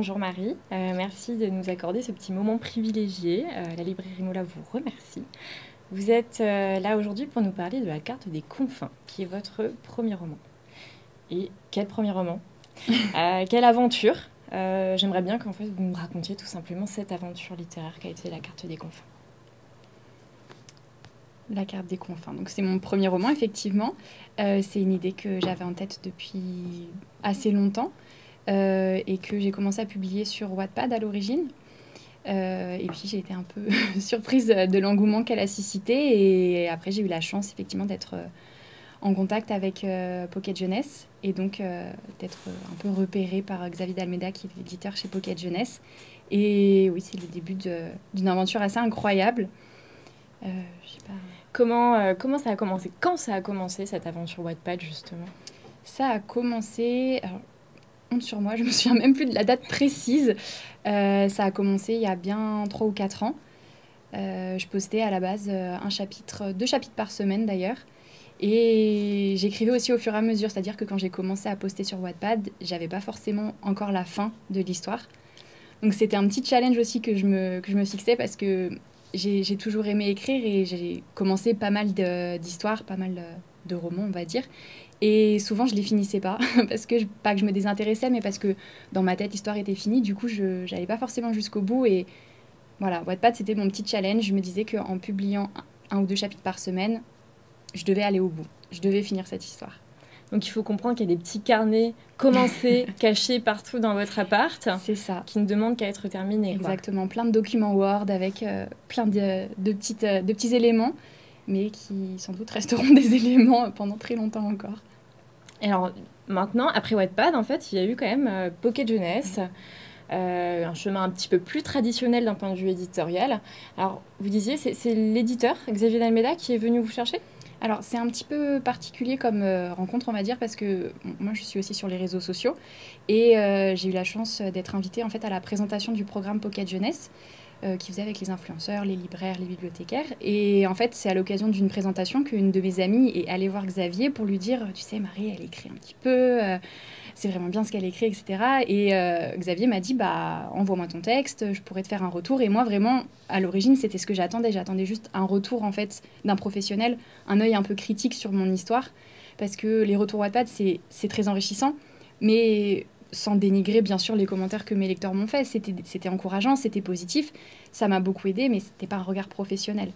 Bonjour Marie, merci de nous accorder ce petit moment privilégié. La librairie Mollat vous remercie. Vous êtes là aujourd'hui pour nous parler de La Carte des Confins, qui est votre premier roman. Et quel premier roman, quelle aventure. J'aimerais bien qu'en fait vous me racontiez tout simplement cette aventure littéraire qu'a été La Carte des Confins. La Carte des Confins, donc c'est mon premier roman effectivement. C'est une idée que j'avais en tête depuis assez longtemps et que j'ai commencé à publier sur Wattpad à l'origine. Et puis j'ai été un peu surprise de l'engouement qu'elle a suscité, et après j'ai eu la chance effectivement d'être en contact avec Pocket Jeunesse et donc d'être un peu repérée par Xavier d'Almeida qui est l'éditeur chez Pocket Jeunesse. Et oui, c'est le début d'une aventure assez incroyable. Je sais pas. Comment ça a commencé? Quand ça a commencé cette aventure Wattpad justement? Ça a commencé... Alors, honte sur moi, je me souviens même plus de la date précise. Ça a commencé il y a bien 3 ou 4 ans. Je postais à la base un chapitre, 2 chapitres par semaine d'ailleurs. Et j'écrivais aussi au fur et à mesure, c'est-à-dire que quand j'ai commencé à poster sur Wattpad, j'avais pas forcément encore la fin de l'histoire. Donc c'était un petit challenge aussi que je me fixais, parce que j'ai toujours aimé écrire et j'ai commencé pas mal d'histoires, pas mal de romans on va dire. Et souvent, je ne les finissais pas, parce que, pas que je me désintéressais, mais parce que dans ma tête, l'histoire était finie. Du coup, je n'allais pas forcément jusqu'au bout. Et voilà, Wattpad, c'était mon petit challenge. Je me disais qu'en publiant 1 ou 2 chapitres par semaine, je devais aller au bout. Je devais finir cette histoire. Donc, il faut comprendre qu'il y a des petits carnets commencés, cachés partout dans votre appart. C'est ça. Qui ne demandent qu'à être terminés. Exactement. Quoi. Plein de documents Word avec plein de petits éléments, mais qui, sans doute, resteront des éléments pendant très longtemps encore. Alors maintenant, après Wattpad, en fait, il y a eu quand même Pocket Jeunesse, un chemin un petit peu plus traditionnel d'un point de vue éditorial. Alors vous disiez, c'est l'éditeur Xavier d'Almeida qui est venu vous chercher? Alors c'est un petit peu particulier comme rencontre, on va dire, parce que bon, moi je suis aussi sur les réseaux sociaux et j'ai eu la chance d'être invitée en fait à la présentation du programme Pocket Jeunesse qui faisait avec les influenceurs, les libraires, les bibliothécaires. Et en fait, c'est à l'occasion d'une présentation qu'une de mes amies est allée voir Xavier pour lui dire « Tu sais, Marie, elle écrit un petit peu, c'est vraiment bien ce qu'elle écrit, etc. » Et Xavier m'a dit « Bah, envoie-moi ton texte, je pourrais te faire un retour. » Et moi, vraiment, à l'origine, c'était ce que j'attendais. J'attendais juste un retour, en fait, d'un professionnel, un œil un peu critique sur mon histoire. Parce que les retours Wattpad, c'est très enrichissant, mais... sans dénigrer, bien sûr, les commentaires que mes lecteurs m'ont fait. C'était encourageant, c'était positif. Ça m'a beaucoup aidé, mais c'était pas un regard professionnel.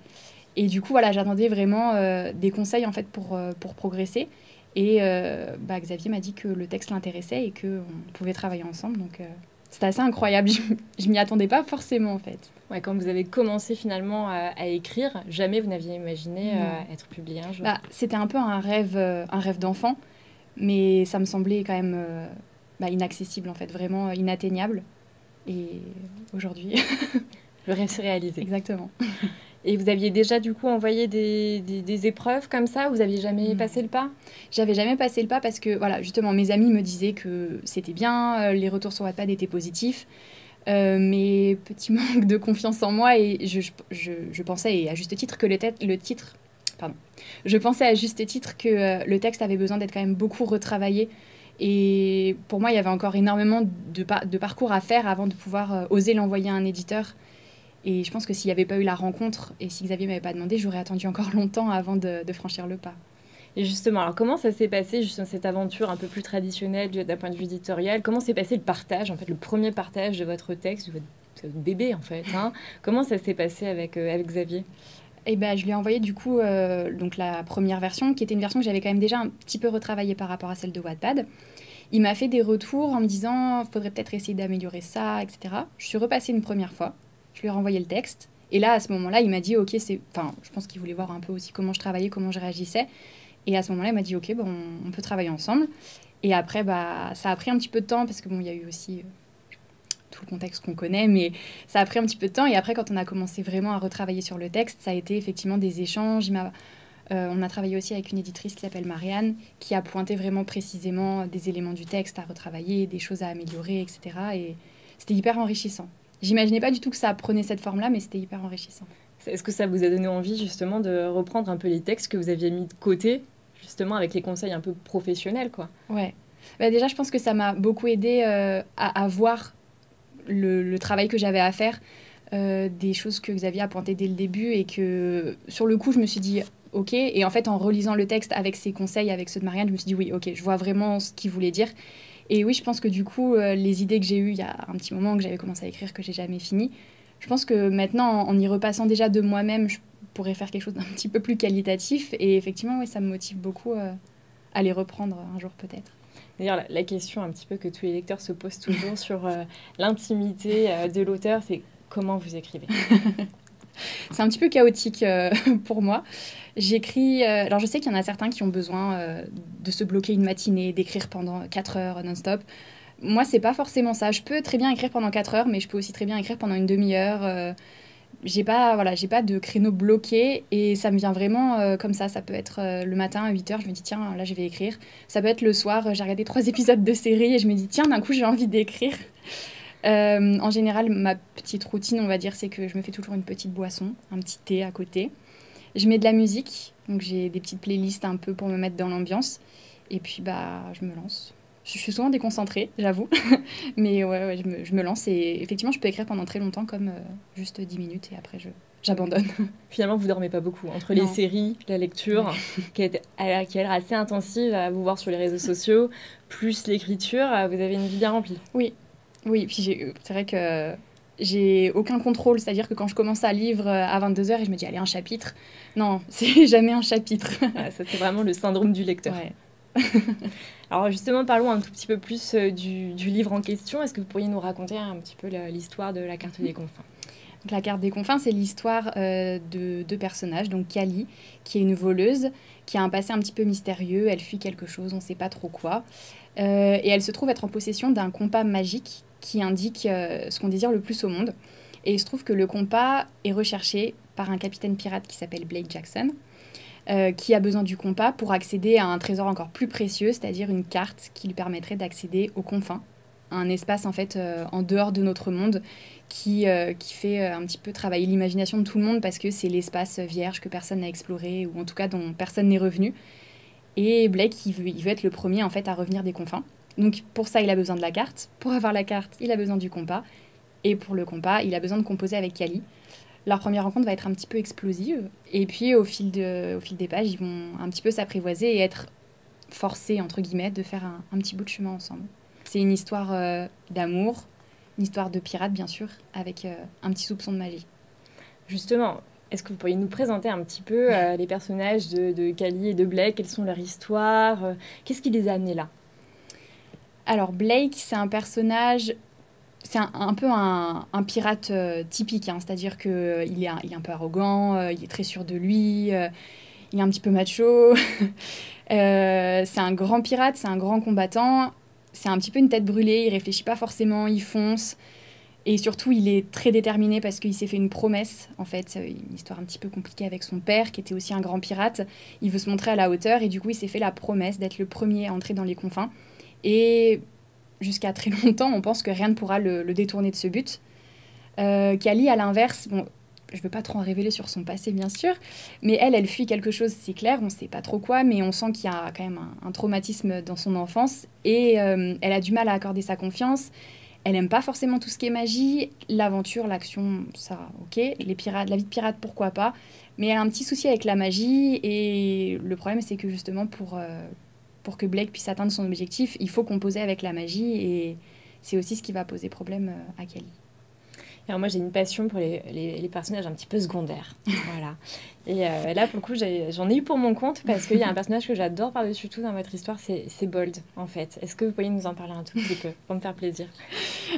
Et du coup, voilà, j'attendais vraiment des conseils, en fait, pour progresser. Et bah, Xavier m'a dit que le texte l'intéressait et qu'on pouvait travailler ensemble. Donc, c'était assez incroyable. Je m'y attendais pas forcément, en fait. Ouais, quand vous avez commencé, finalement, à écrire, jamais vous n'aviez imaginé être publié un jour. Bah, c'était un peu un rêve d'enfant, mais ça me semblait quand même... bah, inaccessible en fait, vraiment inatteignable. Et aujourd'hui... le rêve s'est réalisé. Exactement. Et vous aviez déjà du coup envoyé des épreuves comme ça? Vous n'aviez jamais passé le pas? J'avais jamais passé le pas parce que voilà, justement mes amis me disaient que c'était bien, les retours sur Wattpad étaient positifs, mais petit manque de confiance en moi et je pensais, et à juste titre, que le texte avait besoin d'être quand même beaucoup retravaillé. Et pour moi, il y avait encore énormément de parcours à faire avant de pouvoir oser l'envoyer à un éditeur. Et je pense que s'il n'y avait pas eu la rencontre et si Xavier ne m'avait pas demandé, j'aurais attendu encore longtemps avant de franchir le pas. Et justement, alors comment ça s'est passé, justement, cette aventure un peu plus traditionnelle d'un point de vue éditorial? Comment s'est passé le partage, en fait, le premier partage de votre texte, de votre bébé, en fait, hein? Comment ça s'est passé avec Xavier? Eh ben, je lui ai envoyé du coup donc la première version, qui était une version que j'avais quand même déjà un petit peu retravaillée par rapport à celle de Wattpad. Il m'a fait des retours en me disant « faudrait peut-être essayer d'améliorer ça, etc. » Je suis repassée une première fois, je lui ai renvoyé le texte. Et là, à ce moment-là, il m'a dit « ok, c'est... » Enfin, je pense qu'il voulait voir un peu aussi comment je travaillais, comment je réagissais. Et à ce moment-là, il m'a dit « ok, bon, on peut travailler ensemble. » Et après, bah, ça a pris un petit peu de temps, parce que bon, il y a eu aussi... tout le contexte qu'on connaît, mais ça a pris un petit peu de temps. Et après, quand on a commencé vraiment à retravailler sur le texte, ça a été effectivement des échanges. On a travaillé aussi avec une éditrice qui s'appelle Marianne, qui a pointé vraiment précisément des éléments du texte à retravailler, des choses à améliorer, etc. Et c'était hyper enrichissant. J'imaginais pas du tout que ça prenait cette forme-là, mais c'était hyper enrichissant. Est-ce que ça vous a donné envie justement de reprendre un peu les textes que vous aviez mis de côté, justement avec les conseils un peu professionnels, quoi? Ouais. Bah, déjà, je pense que ça m'a beaucoup aidé à voir le travail que j'avais à faire, des choses que Xavier a pointées dès le début et que sur le coup je me suis dit ok, et en fait en relisant le texte avec ses conseils, avec ceux de Marianne, je me suis dit oui ok, je vois vraiment ce qu'il voulait dire. Et oui, je pense que du coup les idées que j'ai eues il y a un petit moment, que j'avais commencé à écrire, que j'ai jamais fini, je pense que maintenant en y repassant déjà de moi-même, je pourrais faire quelque chose d'un petit peu plus qualitatif, et effectivement oui, ça me motive beaucoup à les reprendre un jour peut-être. D'ailleurs, la question un petit peu que tous les lecteurs se posent toujours sur l'intimité de l'auteur, c'est comment vous écrivez? C'est un petit peu chaotique pour moi. J'écris... alors, je sais qu'il y en a certains qui ont besoin de se bloquer une matinée, d'écrire pendant 4 heures non-stop. Moi, c'est pas forcément ça. Je peux très bien écrire pendant 4 heures, mais je peux aussi très bien écrire pendant une demi-heure. J'ai pas de créneau bloqué, et ça me vient vraiment comme ça. Ça peut être le matin à 8h, je me dis tiens, là je vais écrire. Ça peut être le soir, j'ai regardé 3 épisodes de série et je me dis tiens, d'un coup j'ai envie d'écrire. En général, ma petite routine, on va dire, c'est que je me fais toujours une petite boisson, un petit thé à côté. Je mets de la musique, donc j'ai des petites playlists un peu pour me mettre dans l'ambiance, et puis bah je me lance. Je suis souvent déconcentrée, j'avoue, mais ouais, je me lance, et effectivement, je peux écrire pendant très longtemps, comme juste 10 minutes, et après, j'abandonne. Finalement, vous dormez pas beaucoup, entre les séries, la lecture, qui a l'air assez intensive à vous voir sur les réseaux sociaux, plus l'écriture, vous avez une vie bien remplie. Oui, oui, puis c'est vrai que j'ai aucun contrôle, c'est-à-dire que quand je commence un livre à 22h et je me dis « allez, un chapitre », non, c'est jamais un chapitre. Ah, ça, c'est vraiment le syndrome du lecteur. Ouais. Alors justement, parlons un tout petit peu plus du livre en question. Est-ce que vous pourriez nous raconter un petit peu l'histoire de La Carte des Confins? Donc, La Carte des Confins, c'est l'histoire de deux personnages. Donc Kali, qui est une voleuse, qui a un passé un petit peu mystérieux. Elle fuit quelque chose, on ne sait pas trop quoi. Et elle se trouve être en possession d'un compas magique qui indique ce qu'on désire le plus au monde. Et il se trouve que le compas est recherché par un capitaine pirate qui s'appelle Blake Jackson. Qui a besoin du compas pour accéder à un trésor encore plus précieux, c'est-à-dire une carte qui lui permettrait d'accéder aux confins, un espace en fait en dehors de notre monde qui fait un petit peu travailler l'imagination de tout le monde, parce que c'est l'espace vierge que personne n'a exploré, ou en tout cas dont personne n'est revenu. Et Blake, il veut être le premier en fait à revenir des confins. Donc pour ça, il a besoin de la carte. Pour avoir la carte, il a besoin du compas. Et pour le compas, il a besoin de composer avec Kali. Leur première rencontre va être un petit peu explosive. Et puis, au fil des pages, ils vont un petit peu s'apprivoiser et être forcés, entre guillemets, de faire un petit bout de chemin ensemble. C'est une histoire d'amour, une histoire de pirate, bien sûr, avec un petit soupçon de magie. Justement, est-ce que vous pourriez nous présenter un petit peu les personnages de Kali et de Blake? Quelles sont leurs histoires? Qu'est-ce qui les a amenés là? Alors, Blake, c'est un personnage... C'est un peu un pirate typique, hein, c'est-à-dire qu'il est un peu arrogant, il est très sûr de lui, il est un petit peu macho. C'est un grand pirate, c'est un grand combattant, c'est un petit peu une tête brûlée, il réfléchit pas forcément, il fonce. Et surtout, il est très déterminé parce qu'il s'est fait une promesse, en fait, une histoire un petit peu compliquée avec son père, qui était aussi un grand pirate. Il veut se montrer à la hauteur et du coup, il s'est fait la promesse d'être le premier à entrer dans les confins. Et... jusqu'à très longtemps, on pense que rien ne pourra le détourner de ce but. Kali, à l'inverse, bon, je ne veux pas trop en révéler sur son passé, bien sûr, mais elle fuit quelque chose, c'est clair, on ne sait pas trop quoi, mais on sent qu'il y a quand même un traumatisme dans son enfance, et elle a du mal à accorder sa confiance. Elle n'aime pas forcément tout ce qui est magie, l'aventure, l'action, ça, ok. Les pirates, la vie de pirate, pourquoi pas. Mais elle a un petit souci avec la magie, et le problème, c'est que justement, pour que Blake puisse atteindre son objectif, il faut composer avec la magie, et c'est aussi ce qui va poser problème à Kali. Alors moi, j'ai une passion pour les personnages un petit peu secondaires. Voilà. Et là, pour le coup, j'en ai eu pour mon compte, parce qu'il y a un personnage que j'adore par-dessus tout dans votre histoire, c'est Bold, en fait. Est-ce que vous pourriez nous en parler un tout petit peu, pour me faire plaisir?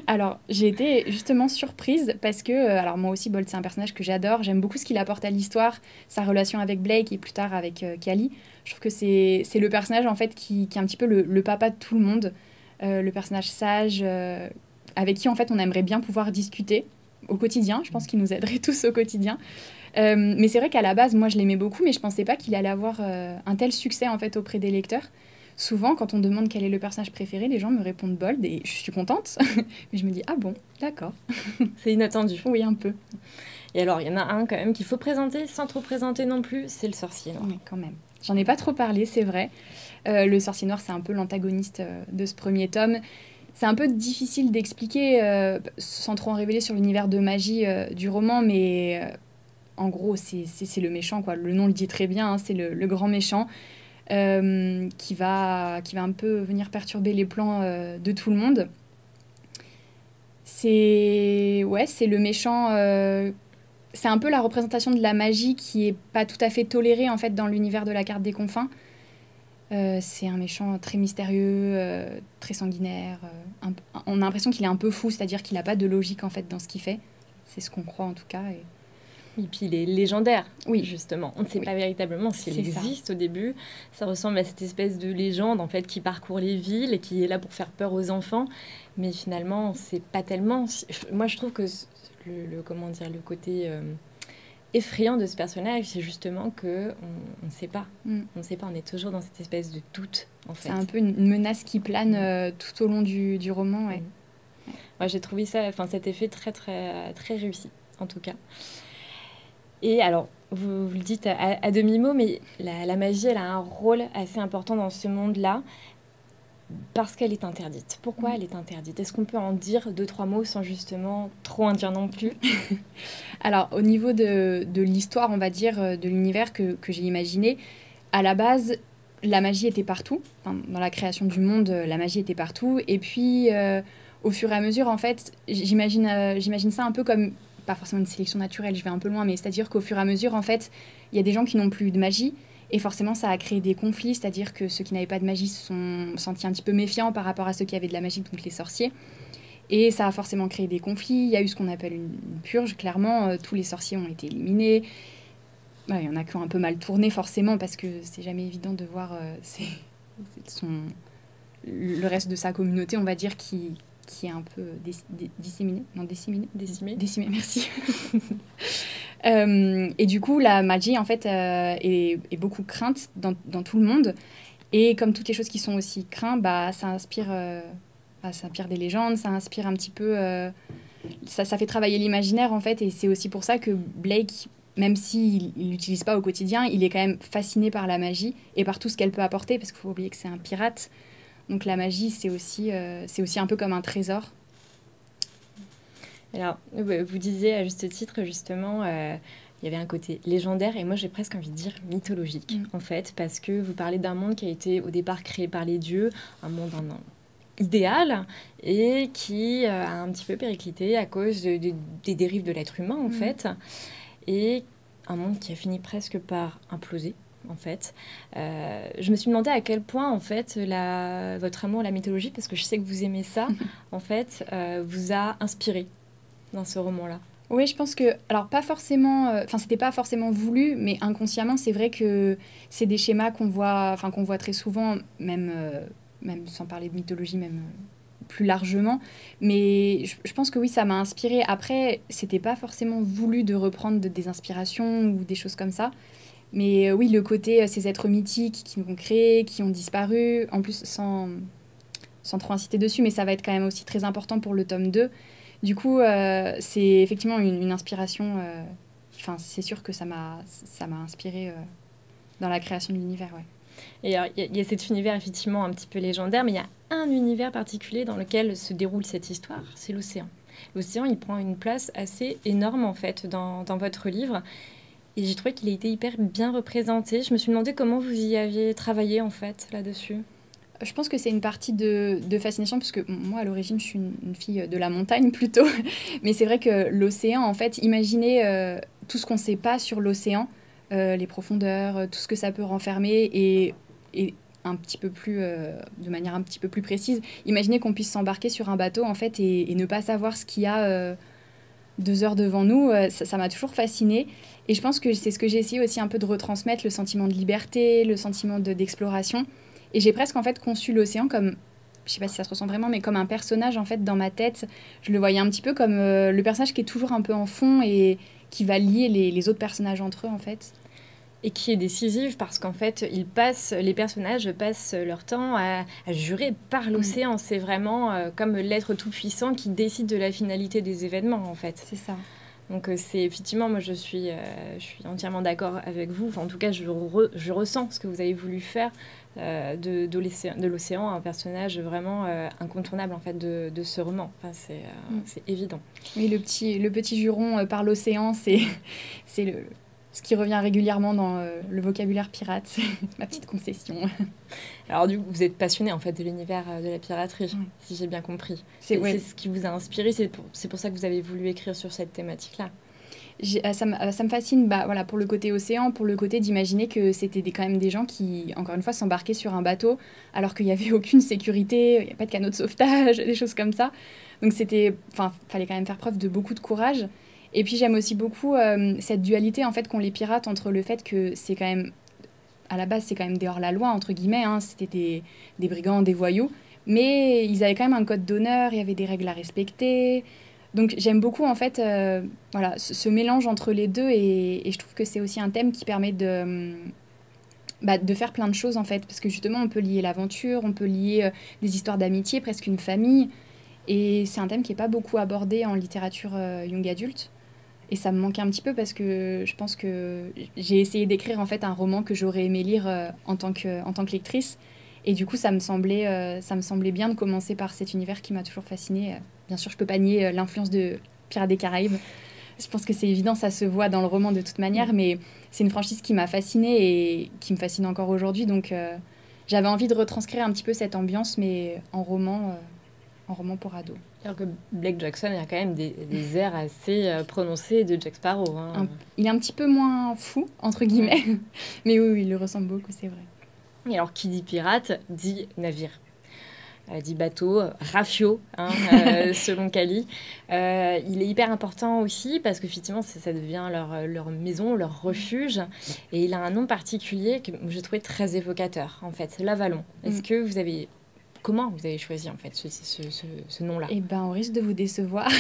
Alors, j'ai été justement surprise, parce que, alors moi aussi, Bold, c'est un personnage que j'adore. J'aime beaucoup ce qu'il apporte à l'histoire, sa relation avec Blake et plus tard avec Kali. Je trouve que c'est le personnage, en fait, qui est un petit peu le papa de tout le monde, le personnage sage, avec qui, en fait, on aimerait bien pouvoir discuter au quotidien. Je pense qu'il nous aiderait tous au quotidien. Mais c'est vrai qu'à la base, moi, je l'aimais beaucoup, mais je ne pensais pas qu'il allait avoir un tel succès, en fait, auprès des lecteurs. Souvent, quand on demande quel est le personnage préféré, les gens me répondent Bold, et je suis contente. Mais je me dis, ah bon, d'accord. C'est inattendu. Oui, un peu. Et alors, il y en a un, quand même, qu'il faut présenter sans trop présenter non plus, c'est le sorcier noir. Oui, quand même. J'en ai pas trop parlé, c'est vrai. Le sorcier noir, c'est un peu l'antagoniste de ce premier tome. C'est un peu difficile d'expliquer sans trop en révéler sur l'univers de magie du roman, mais en gros, c'est le méchant, quoi. Le nom le dit très bien, hein, c'est le grand méchant qui va un peu venir perturber les plans de tout le monde. C'est ouais, c'est le méchant. C'est un peu la représentation de la magie qui est pas tout à fait tolérée en fait dans l'univers de la Carte des Confins. C'est un méchant très mystérieux, très sanguinaire. On a l'impression qu'il est un peu fou, c'est-à-dire qu'il n'a pas de logique en fait dans ce qu'il fait. C'est ce qu'on croit en tout cas. Et puis il est légendaire, oui, justement. On ne sait pas véritablement s'il existe au début. Ça ressemble à cette espèce de légende en fait qui parcourt les villes et qui est là pour faire peur aux enfants. Mais finalement, c'est pas tellement. Moi, je trouve que comment dire, le côté effrayant de ce personnage, c'est justement que on ne sait pas. On ne sait pas. On est toujours dans cette espèce de doute. En fait, c'est un peu une menace qui plane tout au long du roman. Ouais. Ouais. Moi, j'ai trouvé ça, enfin, cet effet très réussi, en tout cas. Et alors, vous le dites à demi-mot, mais la magie, elle a un rôle assez important dans ce monde-là, parce qu'elle est interdite. Pourquoi elle est interdite? Est-ce qu'on peut en dire 2-3 mots sans justement trop en dire non plus? Alors, au niveau de l'histoire, on va dire, de l'univers que j'ai imaginé, à la base, la magie était partout. Enfin, dans la création du monde, la magie était partout. Et puis, au fur et à mesure, en fait, j'imagine ça un peu comme... pas forcément une sélection naturelle, je vais un peu loin, mais c'est-à-dire qu'au fur et à mesure, en fait, il y a des gens qui n'ont plus de magie, et forcément, ça a créé des conflits, c'est-à-dire que ceux qui n'avaient pas de magie se sont sentis un petit peu méfiants par rapport à ceux qui avaient de la magie, donc les sorciers, et ça a forcément créé des conflits. Il y a eu ce qu'on appelle une purge, clairement, tous les sorciers ont été éliminés. Ouais, il y en a qui ont un peu mal tourné, forcément, parce que c'est jamais évident de voir le reste de sa communauté, on va dire, qui est un peu décimé, merci. Et du coup, la magie, en fait, est beaucoup crainte dans tout le monde. Et comme toutes les choses qui sont aussi craintes, bah, ça inspire des légendes, ça inspire un petit peu... ça fait travailler l'imaginaire, en fait. Et c'est aussi pour ça que Blake, même s'il ne l'utilise pas au quotidien, il est quand même fasciné par la magie et par tout ce qu'elle peut apporter, parce qu'il faut oublier que c'est un pirate. Donc la magie, c'est aussi un peu comme un trésor. Alors, vous disiez à juste titre, justement, il y avait un côté légendaire, et moi j'ai presque envie de dire mythologique, en fait, parce que vous parlez d'un monde qui a été au départ créé par les dieux, un monde idéal, et qui a un petit peu périclité à cause des dérives de l'être humain, en fait, et un monde qui a fini presque par imploser. En fait, je me suis demandé à quel point, en fait, votre amour à la mythologie, parce que je sais que vous aimez ça, en fait, vous a inspiré dans ce roman-là. Oui, je pense que, alors pas forcément, enfin, c'était pas forcément voulu, mais inconsciemment, c'est vrai que c'est des schémas qu'on voit très souvent, même sans parler de mythologie, même plus largement. Mais je pense que oui, ça m'a inspiré. Après, c'était pas forcément voulu de reprendre des inspirations ou des choses comme ça. Mais oui, le côté, ces êtres mythiques qui nous ont créés, qui ont disparu, en plus sans trop inciter dessus, mais ça va être quand même aussi très important pour le tome 2. Du coup, c'est effectivement une inspiration, enfin, c'est sûr que ça m'a inspirée dans la création de l'univers, ouais. Et alors, il y a cet univers effectivement un petit peu légendaire, mais il y a un univers particulier dans lequel se déroule cette histoire, c'est l'océan. L'océan, il prend une place assez énorme, en fait, dans votre livre. Et j'ai trouvé qu'il a été hyper bien représenté. Je me suis demandé comment vous y aviez travaillé, en fait, là-dessus. Je pense que c'est une partie de fascination, parce que moi, à l'origine, je suis une fille de la montagne, plutôt. Mais c'est vrai que l'océan, en fait, imaginez tout ce qu'on ne sait pas sur l'océan, les profondeurs, tout ce que ça peut renfermer, et un petit peu plus, de manière un petit peu plus précise, imaginez qu'on puisse s'embarquer sur un bateau, en fait, et ne pas savoir ce qu'il y a... 2 heures devant nous, ça m'a toujours fascinée. Et je pense que c'est ce que j'ai essayé aussi un peu de retransmettre, le sentiment de liberté, le sentiment d'exploration. Et j'ai presque en fait conçu l'océan comme, je sais pas si ça se ressent vraiment, mais comme un personnage en fait dans ma tête. Je le voyais un petit peu comme le personnage qui est toujours un peu en fond et qui va lier les autres personnages entre eux en fait. Et qui est décisive parce qu'en fait, les personnages passent leur temps à jurer par l'océan. C'est vraiment comme l'être tout-puissant qui décide de la finalité des événements, en fait. C'est ça. Donc c'est effectivement, moi je suis entièrement d'accord avec vous, enfin, en tout cas je ressens ce que vous avez voulu faire de l'océan, un personnage vraiment incontournable en fait de ce roman, enfin, c'est évident. Oui, le petit juron par l'océan, c'est ce qui revient régulièrement dans le vocabulaire pirate, c'est ma petite concession. Alors du coup, vous êtes passionné en fait de l'univers de la piraterie, oui. Si j'ai bien compris. C'est ouais. Ce qui vous a inspiré, c'est pour ça que vous avez voulu écrire sur cette thématique-là. Ça me fascine, bah, voilà, pour le côté océan, pour le côté d'imaginer que c'était quand même des gens qui, encore une fois, s'embarquaient sur un bateau alors qu'il n'y avait aucune sécurité, il n'y a pas de canot de sauvetage, des choses comme ça. Donc c'était, enfin, fallait quand même faire preuve de beaucoup de courage. Et puis j'aime aussi beaucoup cette dualité en fait qu'ont les pirates entre le fait que c'est quand même, à la base c'est quand même des hors-la-loi entre guillemets, hein, c'était des brigands, des voyous, mais ils avaient quand même un code d'honneur, il y avait des règles à respecter. Donc j'aime beaucoup en fait voilà, ce mélange entre les deux et je trouve que c'est aussi un thème qui permet de faire plein de choses en fait, parce que justement on peut lier l'aventure, on peut lier des histoires d'amitié, presque une famille, et c'est un thème qui n'est pas beaucoup abordé en littérature young adulte. Et ça me manquait un petit peu parce que je pense que j'ai essayé d'écrire en fait un roman que j'aurais aimé lire en tant que lectrice. Et du coup, ça me semblait bien de commencer par cet univers qui m'a toujours fascinée. Bien sûr, je ne peux pas nier l'influence de Pirates des Caraïbes. Je pense que c'est évident, ça se voit dans le roman de toute manière. Mais c'est une franchise qui m'a fascinée et qui me fascine encore aujourd'hui. Donc j'avais envie de retranscrire un petit peu cette ambiance, mais en roman pour ados. Alors que Blake Jackson, il y a quand même des airs assez prononcés de Jack Sparrow. Hein. Il est un petit peu moins fou, entre guillemets, mais oui, il le ressemble beaucoup, c'est vrai. Et alors, qui dit pirate, dit navire, dit bateau, rafio, hein, selon Kali. Il est hyper important aussi, parce qu'effectivement, ça devient leur maison, leur refuge, et il a un nom particulier que j'ai trouvé très évocateur, en fait, l'Avalon. Est-ce que vous avez... Comment vous avez choisi en fait ce nom-là? Eh ben, on risque de vous décevoir,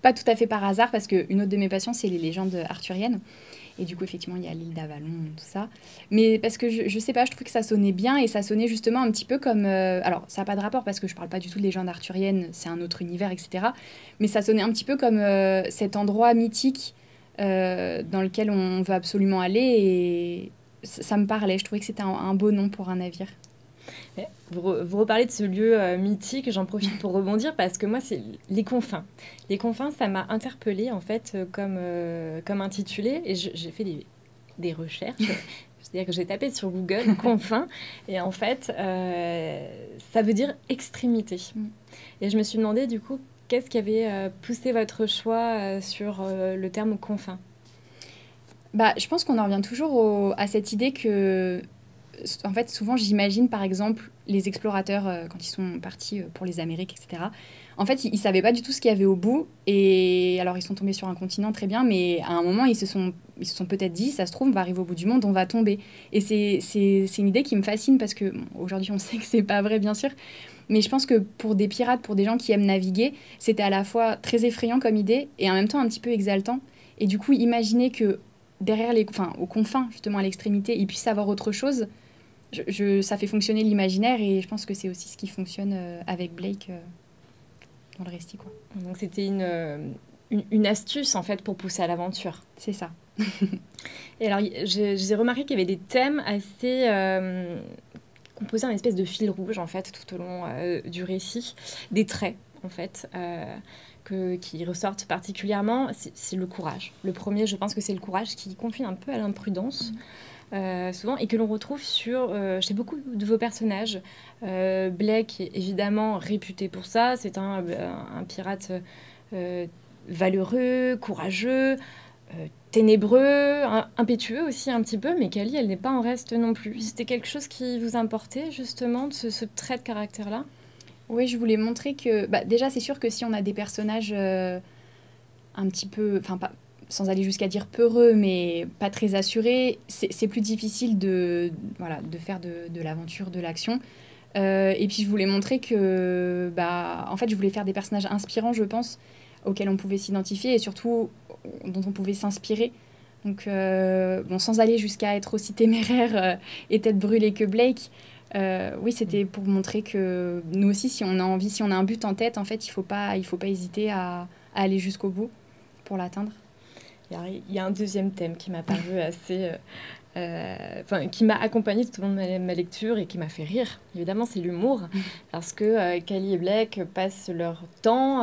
pas tout à fait par hasard, parce qu'une autre de mes passions, c'est les légendes arthuriennes. Et du coup, effectivement, il y a l'île d'Avalon, tout ça. Mais parce que je sais pas, je trouvais que ça sonnait bien, et ça sonnait justement un petit peu comme... alors, ça n'a pas de rapport, parce que je parle pas du tout de légendes arthuriennes, c'est un autre univers, etc. Mais ça sonnait un petit peu comme cet endroit mythique dans lequel on veut absolument aller, et ça me parlait. Je trouvais que c'était un beau nom pour un navire. Vous reparlez de ce lieu mythique, j'en profite pour rebondir parce que moi c'est les confins. Les confins, ça m'a interpellée en fait comme intitulé, et j'ai fait des recherches, c'est-à-dire que j'ai tapé sur Google confins et en fait ça veut dire extrémité. Et je me suis demandé du coup qu'est-ce qui avait poussé votre choix sur le terme confins. Bah, je pense qu'on en revient toujours à cette idée que... En fait, souvent, j'imagine, par exemple, les explorateurs, quand ils sont partis pour les Amériques, etc. En fait, ils ne savaient pas du tout ce qu'il y avait au bout. Et alors, ils sont tombés sur un continent, très bien, mais à un moment, ils se sont peut-être dit, ça se trouve, on va arriver au bout du monde, on va tomber. Et c'est une idée qui me fascine parce que, bon, aujourd'hui, on sait que ce n'est pas vrai, bien sûr. Mais je pense que pour des pirates, pour des gens qui aiment naviguer, c'était à la fois très effrayant comme idée et en même temps un petit peu exaltant. Et du coup, imaginer que derrière aux confins, justement, à l'extrémité, ils puissent avoir autre chose... ça fait fonctionner l'imaginaire et je pense que c'est aussi ce qui fonctionne avec Blake dans le récit, quoi. Donc c'était une astuce en fait pour pousser à l'aventure. C'est ça. Et alors j'ai remarqué qu'il y avait des thèmes assez composés en espèce de fil rouge en fait tout au long du récit, des traits en fait qui ressortent particulièrement. C'est le courage. Le premier, je pense que c'est le courage qui confine un peu à l'imprudence. Souvent, et que l'on retrouve chez beaucoup de vos personnages. Blake est évidemment réputé pour ça, c'est un pirate valeureux, courageux, ténébreux, impétueux aussi un petit peu, mais Kali, elle n'est pas en reste non plus. C'était quelque chose qui vous importait justement, ce trait de caractère-là? Oui, je voulais montrer que... Bah, déjà, c'est sûr que si on a des personnages un petit peu... Enfin, pas... sans aller jusqu'à dire peureux, mais pas très assuré, c'est plus difficile de faire de l'aventure, de l'action. Et puis je voulais montrer que... Bah, en fait, je voulais faire des personnages inspirants, je pense, auxquels on pouvait s'identifier et surtout dont on pouvait s'inspirer. Donc, bon, sans aller jusqu'à être aussi téméraire et tête brûlée que Blake, oui, c'était pour montrer que nous aussi, si on a envie, si on a un but en tête, en fait, il ne faut pas hésiter à aller jusqu'au bout. pour l'atteindre. Il y a un deuxième thème qui m'a paru assez... qui m'a accompagnée tout au long de ma lecture et qui m'a fait rire, évidemment, c'est l'humour. Parce que Kali et Blake passent leur temps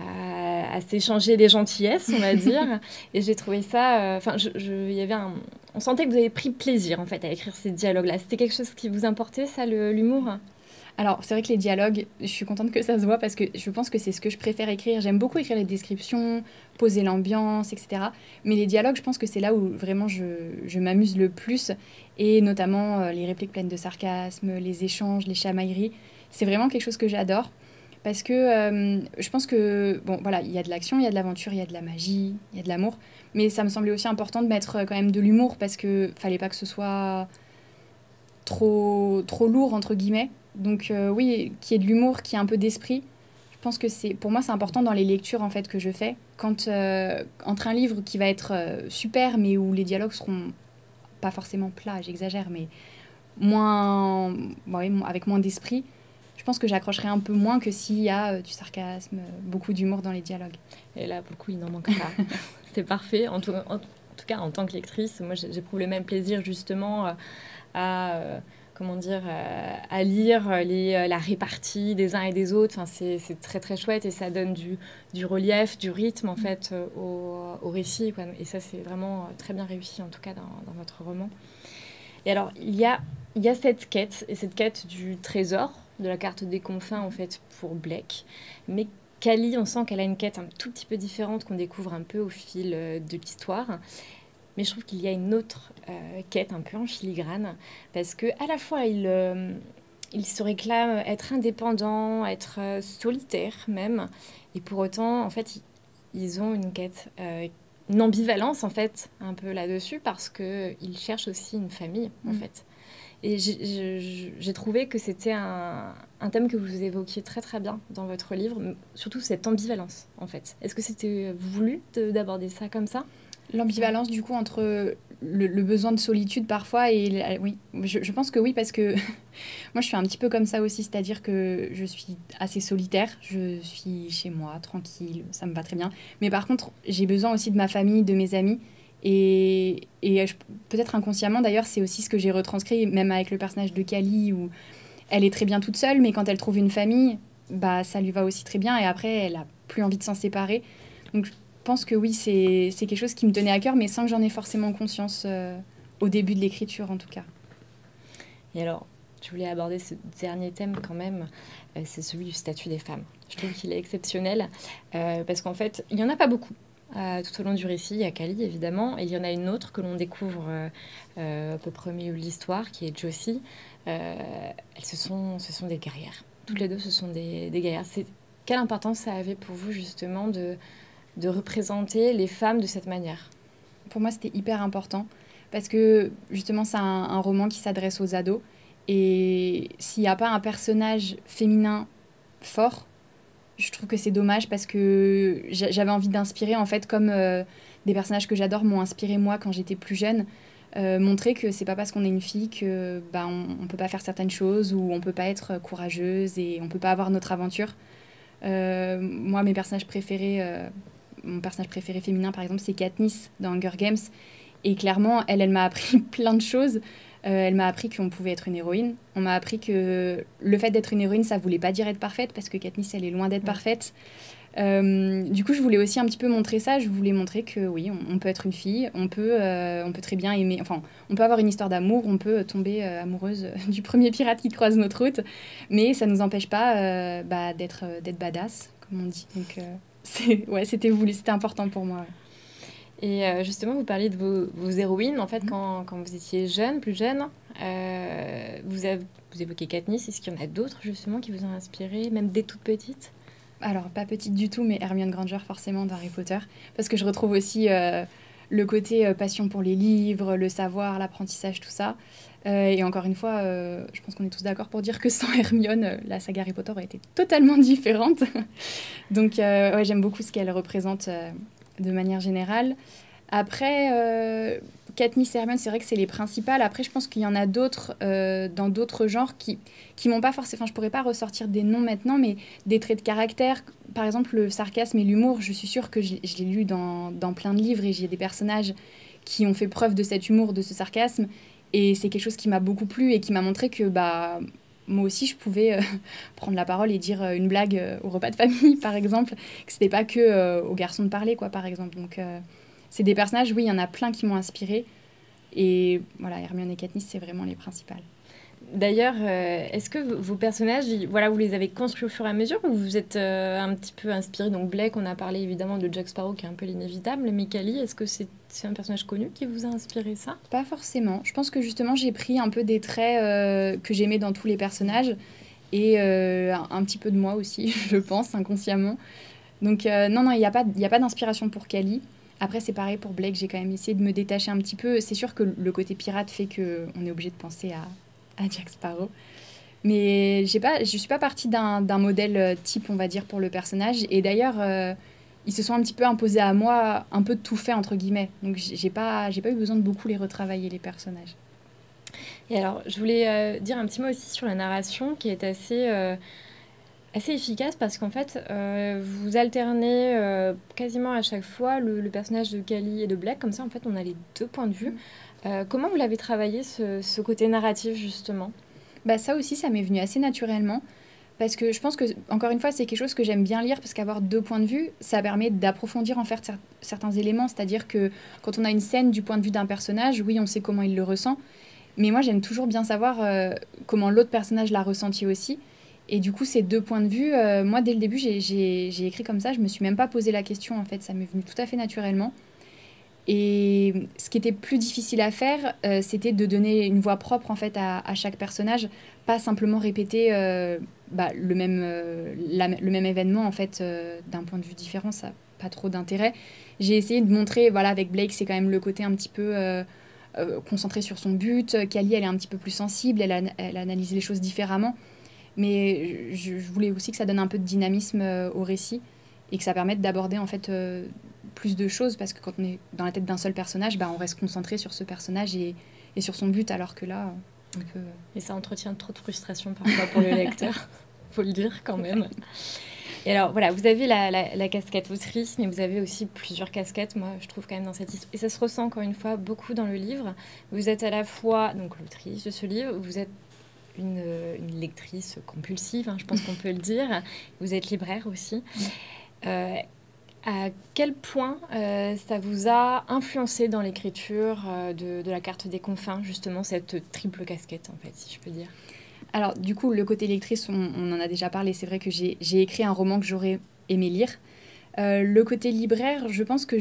à s'échanger des gentillesses, on va dire. Et j'ai trouvé ça... on sentait que vous avez pris plaisir, en fait, à écrire ces dialogues-là. C'était quelque chose qui vous importait, ça, l'humour ? Alors, c'est vrai que les dialogues, je suis contente que ça se voit parce que je pense que c'est ce que je préfère écrire. J'aime beaucoup écrire les descriptions, poser l'ambiance, etc. Mais les dialogues, je pense que c'est là où vraiment je m'amuse le plus. Et notamment les répliques pleines de sarcasme, les échanges, les chamailleries. C'est vraiment quelque chose que j'adore parce que je pense que, bon, voilà, il y a de l'action, il y a de l'aventure, il y a de la magie, il y a de l'amour. Mais ça me semblait aussi important de mettre quand même de l'humour parce qu'il fallait pas que ce soit trop lourd, entre guillemets. Donc oui, qu'il y ait de l'humour, qu'il y ait un peu d'esprit. Je pense que pour moi, c'est important dans les lectures en fait, que je fais. Quand, entre un livre qui va être super, mais où les dialogues seront pas forcément plats, j'exagère, mais moins, avec moins d'esprit, je pense que j'accrocherai un peu moins que s'il y a du sarcasme, beaucoup d'humour dans les dialogues. Et là, pour le coup, il n'en manque pas. C'est parfait. En tout cas, en tant que lectrice, moi, j'éprouve le même plaisir justement à lire la répartie des uns et des autres. Enfin, c'est très, très chouette et ça donne du relief, du rythme, en fait, au récit, quoi. Et ça, c'est vraiment très bien réussi, en tout cas, dans votre roman. Et alors, il y a cette quête, et cette quête du trésor, de la carte des confins, en fait, pour Blake. Mais Kali, on sent qu'elle a une quête un tout petit peu différente qu'on découvre un peu au fil de l'histoire. Mais je trouve qu'il y a une autre quête un peu en filigrane, parce qu'à la fois, il se réclame être indépendant, être solitaire même, et pour autant, en fait, ils ont une quête, une ambivalence, en fait, un peu là-dessus, parce qu'ils cherchent aussi une famille, en fait. Et j'ai trouvé que c'était un thème que vous évoquiez très, très bien dans votre livre, surtout cette ambivalence, en fait. Est-ce que c'était voulu d'aborder ça comme ça ? L'ambivalence, du coup, entre le besoin de solitude, parfois, et... oui, je pense que oui, parce que moi, je suis un petit peu comme ça aussi, c'est-à-dire que je suis assez solitaire, je suis chez moi, tranquille, ça me va très bien. Mais par contre, j'ai besoin aussi de ma famille, de mes amis, et peut-être inconsciemment, d'ailleurs, c'est aussi ce que j'ai retranscrit, même avec le personnage de Kali, où elle est très bien toute seule, mais quand elle trouve une famille, bah, ça lui va aussi très bien, et après, elle n'a plus envie de s'en séparer. Donc, je pense que oui, c'est quelque chose qui me tenait à cœur, mais sans que j'en ai forcément conscience au début de l'écriture, en tout cas. Et alors, je voulais aborder ce dernier thème quand même, c'est celui du statut des femmes. Je trouve qu'il est exceptionnel, parce qu'en fait, il n'y en a pas beaucoup. Tout au long du récit, il y a Kali, évidemment, et il y en a une autre que l'on découvre un peu au milieu de l'histoire, qui est Josie. Ce sont des guerrières. Toutes les deux, ce sont des guerrières. Quelle importance ça avait pour vous, justement, de représenter les femmes de cette manière? Pour moi, c'était hyper important parce que, justement, c'est un roman qui s'adresse aux ados. Et s'il n'y a pas un personnage féminin fort, je trouve que c'est dommage parce que j'avais envie d'inspirer, en fait, comme des personnages que j'adore m'ont inspiré, moi, quand j'étais plus jeune. Montrer que c'est pas parce qu'on est une fille que on peut pas faire certaines choses ou on peut pas être courageuse et on peut pas avoir notre aventure. Moi, mes personnages préférés... Mon personnage préféré féminin, par exemple, c'est Katniss dans Hunger Games. Et clairement, elle m'a appris plein de choses. Elle m'a appris qu'on pouvait être une héroïne. On m'a appris que le fait d'être une héroïne, ça voulait pas dire être parfaite, parce que Katniss, elle est loin d'être parfaite. Du coup, je voulais aussi un petit peu montrer ça. Je voulais montrer que oui, on peut être une fille, on peut très bien aimer... Enfin, on peut avoir une histoire d'amour, on peut tomber amoureuse du premier pirate qui croise notre route. Mais ça nous empêche pas d'être badass, comme on dit. Donc... ouais, c'était voulu, c'était important pour moi. Ouais. Et justement, vous parliez de vos héroïnes. En fait, quand vous étiez plus jeune, vous évoquez Katniss. Est-ce qu'il y en a d'autres, justement, qui vous ont inspiré, même dès toute petite? Alors, pas petite du tout, mais Hermione Granger, forcément, dans Harry Potter. Parce que je retrouve aussi le côté passion pour les livres, le savoir, l'apprentissage, tout ça. Et encore une fois, je pense qu'on est tous d'accord pour dire que sans Hermione, la saga Harry Potter aurait été totalement différente. Donc, ouais, j'aime beaucoup ce qu'elle représente de manière générale. Après, Katniss et Hermione, c'est vrai que c'est les principales. Après, je pense qu'il y en a d'autres dans d'autres genres qui m'ont pas forcément... Enfin, je pourrais pas ressortir des noms maintenant, mais des traits de caractère. Par exemple, le sarcasme et l'humour, je suis sûre que je l'ai lu dans plein de livres et j'ai des personnages qui ont fait preuve de cet humour, de ce sarcasme. Et c'est quelque chose qui m'a beaucoup plu et qui m'a montré que bah, moi aussi, je pouvais prendre la parole et dire une blague au repas de famille, par exemple. Que c'était pas que aux garçons de parler, quoi, par exemple. Donc... c'est des personnages, oui, il y en a plein qui m'ont inspirée. Et voilà, Hermione et Katniss, c'est vraiment les principales. D'ailleurs, est-ce que vos personnages, voilà, vous les avez construits au fur et à mesure ou vous êtes un petit peu inspirés? Donc Blake, on a parlé évidemment de Jack Sparrow qui est un peu l'inévitable, mais Kali, est-ce que c'est un personnage connu qui vous a inspiré ça? Pas forcément. Je pense que justement, j'ai pris un peu des traits que j'aimais dans tous les personnages et un petit peu de moi aussi, je pense, inconsciemment. Donc non, il n'y a pas d'inspiration pour Kali. Après, c'est pareil pour Blake, j'ai quand même essayé de me détacher un petit peu. C'est sûr que le côté pirate fait qu'on est obligé de penser à Jack Sparrow. Mais je ne suis pas partie d'un modèle type, on va dire, pour le personnage. Et d'ailleurs, ils se sont un petit peu imposés à moi, un peu de tout fait, entre guillemets. Donc, je n'ai pas eu besoin de beaucoup les retravailler, les personnages. Et alors, je voulais dire un petit mot aussi sur la narration, qui est assez efficace parce qu'en fait, vous alternez quasiment à chaque fois le personnage de Kali et de Blake. Comme ça, en fait, on a les deux points de vue. Comment vous l'avez travaillé, ce côté narratif, justement? Bah, ça aussi, ça m'est venu assez naturellement. Parce que je pense que, encore une fois, c'est quelque chose que j'aime bien lire parce qu'avoir deux points de vue, ça permet d'approfondir en fait certains éléments. C'est-à-dire que quand on a une scène du point de vue d'un personnage, oui, on sait comment il le ressent. Mais moi, j'aime toujours bien savoir comment l'autre personnage l'a ressenti aussi. Et du coup, ces deux points de vue, moi, dès le début, j'ai écrit comme ça. Je ne me suis même pas posé la question, en fait. Ça m'est venu tout à fait naturellement. Et ce qui était plus difficile à faire, c'était de donner une voix propre, en fait, à chaque personnage. Pas simplement répéter le même événement, en fait, d'un point de vue différent. Ça n'a pas trop d'intérêt. J'ai essayé de montrer, voilà, avec Blake, c'est quand même le côté un petit peu... concentré sur son but. Kali, elle est un petit peu plus sensible. Elle analyse les choses différemment. Mais je voulais aussi que ça donne un peu de dynamisme au récit et que ça permette d'aborder en fait plus de choses parce que quand on est dans la tête d'un seul personnage, bah, on reste concentré sur ce personnage et sur son but alors que là... on peut... Et ça entretient trop de frustration parfois pour le lecteur, faut le dire quand même. Et alors voilà, vous avez la casquette autrice, mais vous avez aussi plusieurs casquettes, moi je trouve quand même dans cette histoire. Et ça se ressent encore une fois beaucoup dans le livre. Vous êtes à la fois donc l'autrice de ce livre, vous êtes... Une lectrice compulsive, hein, je pense qu'on peut le dire. Vous êtes libraire aussi. À quel point ça vous a influencé dans l'écriture de La Carte des Confins, justement, cette triple casquette, en fait, si je peux dire? Alors, du coup, le côté lectrice, on en a déjà parlé. C'est vrai que j'ai écrit un roman que j'aurais aimé lire. Le côté libraire, je pense que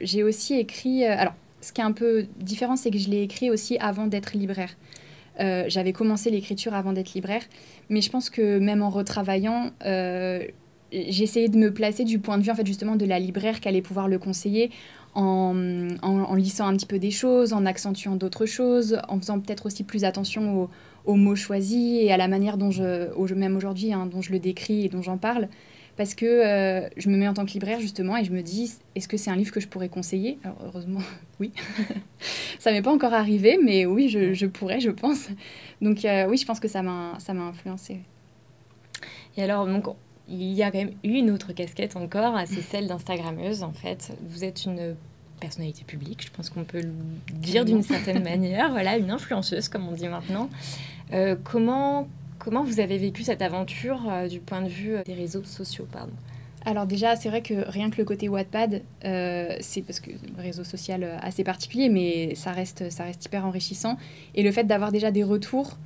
j'ai aussi écrit... alors, ce qui est un peu différent, c'est que je l'ai écrit aussi avant d'être libraire. J'avais commencé l'écriture avant d'être libraire, mais je pense que même en retravaillant, j'essayais de me placer du point de vue en fait, justement de la libraire qui allait pouvoir le conseiller en lissant un petit peu des choses, en accentuant d'autres choses, en faisant peut-être aussi plus attention aux mots choisis et à la manière dont même aujourd'hui, hein, dont je le décris et dont j'en parle. Parce que je me mets en tant que libraire, justement, et je me dis, est-ce que c'est un livre que je pourrais conseiller? Alors, heureusement, oui. Ça ne m'est pas encore arrivé, mais oui, je pourrais, je pense. Donc, oui, je pense que ça m'a influencée. Et alors, donc, il y a quand même une autre casquette encore, c'est celle d'Instagrammeuse, en fait. Vous êtes une personnalité publique, je pense qu'on peut le dire d'une certaine manière. Voilà, une influenceuse, comme on dit maintenant. Comment vous avez vécu cette aventure du point de vue des réseaux sociaux, pardon? Alors déjà, c'est vrai que rien que le côté Wattpad, c'est parce que réseau social assez particulier, mais ça reste hyper enrichissant. Et le fait d'avoir déjà des retours,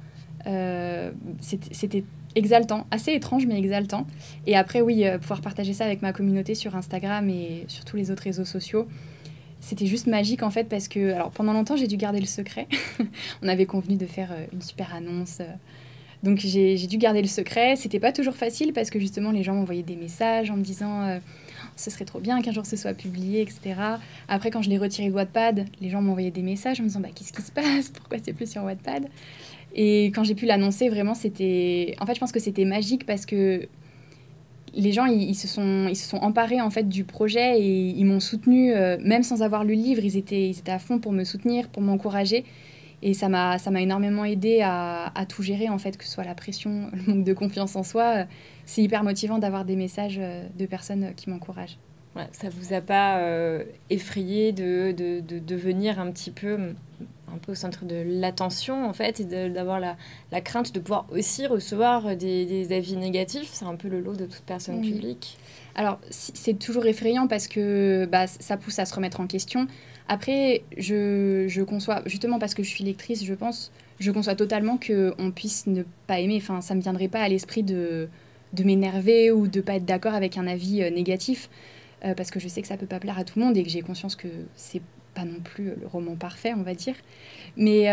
c'était exaltant, assez étrange, mais exaltant. Et après, oui, pouvoir partager ça avec ma communauté sur Instagram et sur tous les autres réseaux sociaux, c'était juste magique, en fait, parce que alors pendant longtemps, j'ai dû garder le secret. On avait convenu de faire une super annonce... Donc j'ai dû garder le secret. C'était pas toujours facile parce que justement les gens m'envoyaient des messages en me disant ce serait trop bien qu'un jour ce soit publié, etc. Après quand je l'ai retiré de Wattpad, les gens m'envoyaient des messages en me disant bah qu'est-ce qui se passe, pourquoi c'est plus sur Wattpad? Et quand j'ai pu l'annoncer, vraiment c'était, en fait je pense que c'était magique parce que les gens, ils se sont emparés en fait du projet et ils m'ont soutenu, même sans avoir lu le livre, ils étaient à fond pour me soutenir, pour m'encourager. Et ça m'a énormément aidé à tout gérer, en fait, que ce soit la pression, le manque de confiance en soi. C'est hyper motivant d'avoir des messages de personnes qui m'encouragent. Ouais, ça vous a pas effrayé de devenir un peu au centre de l'attention, en fait, et d'avoir la crainte de pouvoir aussi recevoir des avis négatifs? C'est un peu le lot de toute personne oui. publique. Alors, c'est toujours effrayant parce que bah, ça pousse à se remettre en question. Après, je conçois, justement parce que je suis lectrice, je pense, je conçois totalement qu'on puisse ne pas aimer. Enfin, ça ne me viendrait pas à l'esprit de m'énerver ou de ne pas être d'accord avec un avis négatif, parce que je sais que ça ne peut pas plaire à tout le monde et que j'ai conscience que c'est pas non plus le roman parfait, on va dire. Mais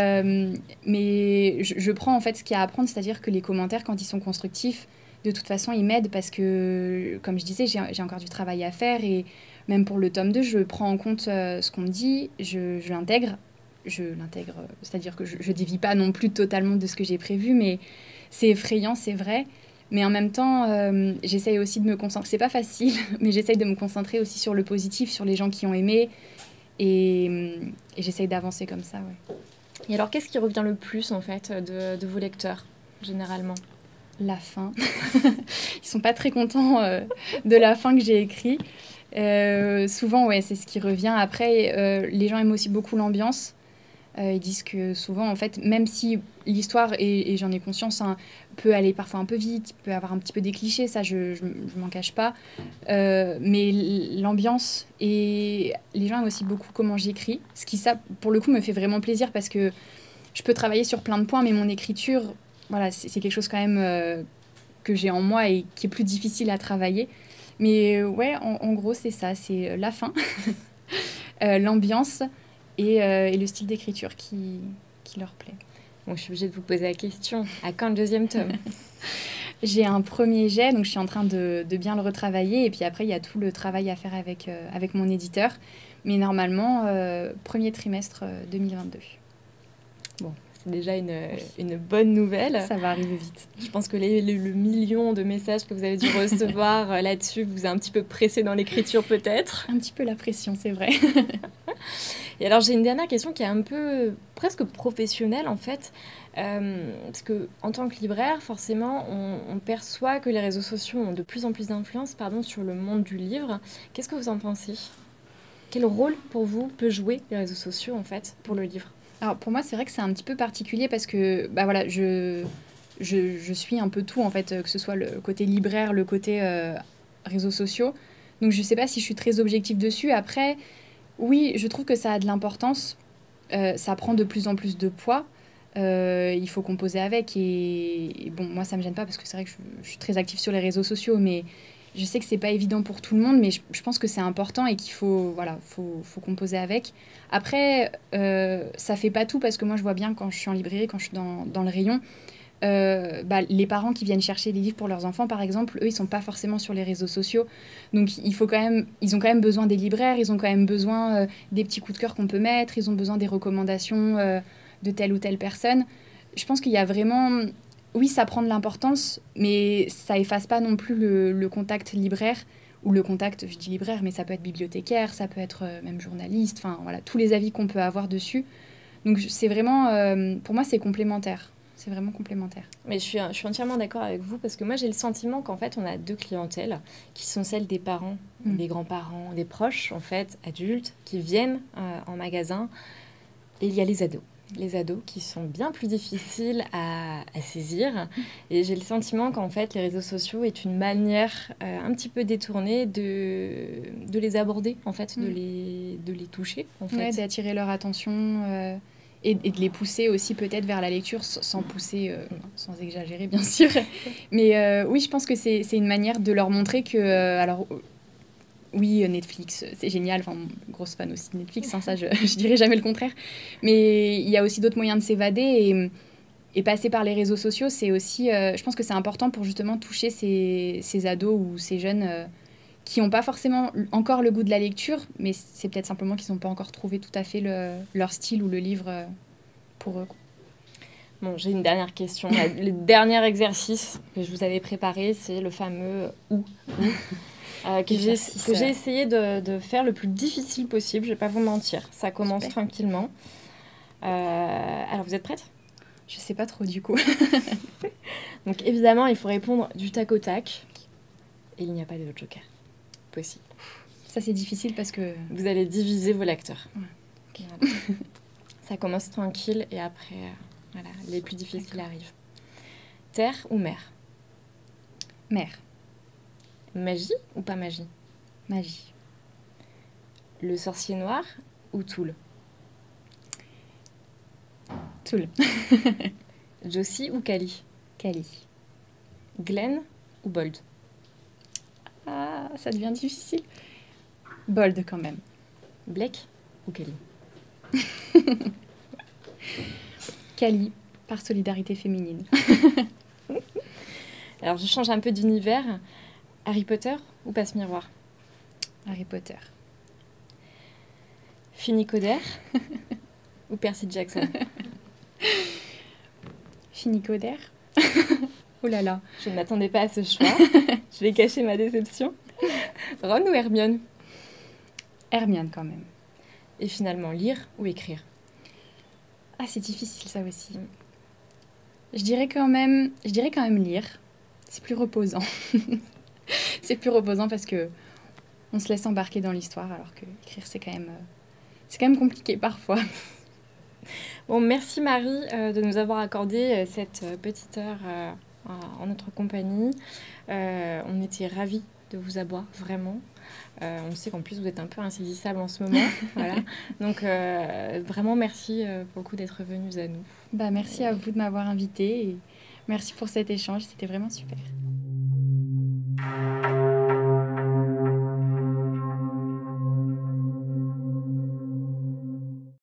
je prends en fait ce qu'il y a à apprendre, c'est-à-dire que les commentaires, quand ils sont constructifs, de toute façon, ils m'aident parce que, comme je disais, j'ai encore du travail à faire et même pour le tome 2, je prends en compte ce qu'on me dit, je l'intègre, c'est-à-dire que je ne dévie pas non plus totalement de ce que j'ai prévu, mais c'est effrayant, c'est vrai. Mais en même temps, j'essaye aussi de me concentrer, c'est pas facile, mais j'essaye de me concentrer aussi sur le positif, sur les gens qui ont aimé, et j'essaye d'avancer comme ça, ouais. Et alors, qu'est-ce qui revient le plus, en fait, de vos lecteurs, généralement ? La fin. Ils sont pas très contents de la fin que j'ai écrite. Souvent, ouais, c'est ce qui revient. Après, les gens aiment aussi beaucoup l'ambiance. Ils disent que souvent, en fait, même si l'histoire, et j'en ai conscience, hein, peut aller parfois un peu vite, peut avoir un petit peu des clichés, ça, je m'en cache pas. Mais l'ambiance, et les gens aiment aussi beaucoup comment j'écris. Ce qui, ça, pour le coup, me fait vraiment plaisir parce que je peux travailler sur plein de points, mais mon écriture, voilà, c'est quelque chose quand même que j'ai en moi et qui est plus difficile à travailler. Mais ouais, en gros, c'est ça. C'est la fin, l'ambiance et le style d'écriture qui leur plaît. Bon, je suis obligée de vous poser la question. À quand le deuxième tome? J'ai un premier jet, donc je suis en train de bien le retravailler. Et puis après, il y a tout le travail à faire avec mon éditeur. Mais normalement, premier trimestre 2022. Bon. C'est déjà une bonne nouvelle. Ça va arriver vite. Je pense que le million de messages que vous avez dû recevoir là-dessus vous a un petit peu pressé dans l'écriture, peut-être. Un petit peu la pression, c'est vrai. Et alors, j'ai une dernière question qui est un peu presque professionnelle, en fait. Parce qu'en tant que libraire, forcément, on perçoit que les réseaux sociaux ont de plus en plus d'influence sur le monde du livre. Qu'est-ce que vous en pensez? Quel rôle, pour vous, peut jouer les réseaux sociaux, en fait, pour le livre? Alors pour moi, c'est vrai que c'est un petit peu particulier parce que bah voilà, je suis un peu tout, en fait, que ce soit le côté libraire, le côté réseaux sociaux. Donc je ne sais pas si je suis très objective dessus. Après, oui, je trouve que ça a de l'importance. Ça prend de plus en plus de poids. Il faut composer avec. Et bon, moi, ça ne me gêne pas parce que c'est vrai que je suis très active sur les réseaux sociaux. Mais je sais que ce n'est pas évident pour tout le monde. Mais je pense que c'est important et qu'il faut, voilà, faut composer avec. Après, ça fait pas tout parce que moi, je vois bien quand je suis en librairie, quand je suis dans le rayon, bah, les parents qui viennent chercher des livres pour leurs enfants, par exemple, eux, ils sont pas forcément sur les réseaux sociaux. Donc, ils ont quand même besoin des libraires, ils ont quand même besoin des petits coups de cœur qu'on peut mettre, ils ont besoin des recommandations de telle ou telle personne. Je pense qu'il y a vraiment... Oui, ça prend de l'importance, mais ça efface pas non plus le contact libraire. Ou le contact, je dis libraire, mais ça peut être bibliothécaire, ça peut être même journaliste, enfin voilà, tous les avis qu'on peut avoir dessus. Donc c'est vraiment, pour moi, c'est complémentaire. C'est vraiment complémentaire. Mais je suis entièrement d'accord avec vous parce que moi, j'ai le sentiment qu'en fait, on a deux clientèles qui sont celles des parents, des grands-parents, des proches, en fait, adultes, qui viennent en magasin. Et il y a les ados. Les ados qui sont bien plus difficiles à saisir. Et j'ai le sentiment qu'en fait, les réseaux sociaux est une manière un petit peu détournée de les aborder, en fait, de les toucher, en fait. Ouais, d'attirer leur attention et de les pousser aussi peut-être vers la lecture, sans pousser, sans exagérer, bien sûr. Mais oui, je pense que c'est une manière de leur montrer que... alors, oui, Netflix, c'est génial. Enfin, grosse fan aussi de Netflix, hein, ça, je dirais jamais le contraire. Mais il y a aussi d'autres moyens de s'évader et passer par les réseaux sociaux, c'est aussi... je pense que c'est important pour justement toucher ces ados ou ces jeunes qui n'ont pas forcément encore le goût de la lecture, mais c'est peut-être simplement qu'ils n'ont pas encore trouvé tout à fait leur style ou le livre pour eux. Bon, j'ai une dernière question. Le dernier exercice que je vous avais préparé, c'est le fameux « ou ». Que j'ai essayé de faire le plus difficile possible, je ne vais pas vous mentir. Ça commence tranquillement. Alors, vous êtes prête? Je ne sais pas trop, du coup. Donc, évidemment, il faut répondre du tac au tac. Et il n'y a pas de joker possible. Ça, c'est difficile parce que... Vous allez diviser vos lecteurs. Ouais. Okay. Voilà. Ça commence tranquille et après... Voilà, les plus difficiles arrivent. Terre ou mer? Mer. Magie ou pas magie? Magie. Le sorcier noir ou Toul? Toul. Josie ou Kali? Kali. Glenn ou Bold? Ah, ça devient difficile. Bold quand même. Blake ou Kali? Kali, par solidarité féminine. Alors, je change un peu d'univers. Harry Potter ou Passe-Miroir? Harry Potter. Finicoder ou Percy Jackson? Finicoder. Oh là là. Je ne m'attendais pas à ce choix. Je vais cacher ma déception. Ron ou Hermione? Hermione quand même. Et finalement, lire ou écrire? Ah, c'est difficile ça aussi. Je dirais quand même lire. C'est plus reposant. C'est plus reposant parce que on se laisse embarquer dans l'histoire, alors que écrire c'est quand même compliqué parfois. Bon, merci Marie de nous avoir accordé cette petite heure en notre compagnie. On était ravis de vous avoir, vraiment. On sait qu'en plus vous êtes un peu insaisissable en ce moment. Voilà. Donc vraiment merci beaucoup d'être venus à nous. Bah, merci à vous de m'avoir invitée et merci pour cet échange, c'était vraiment super.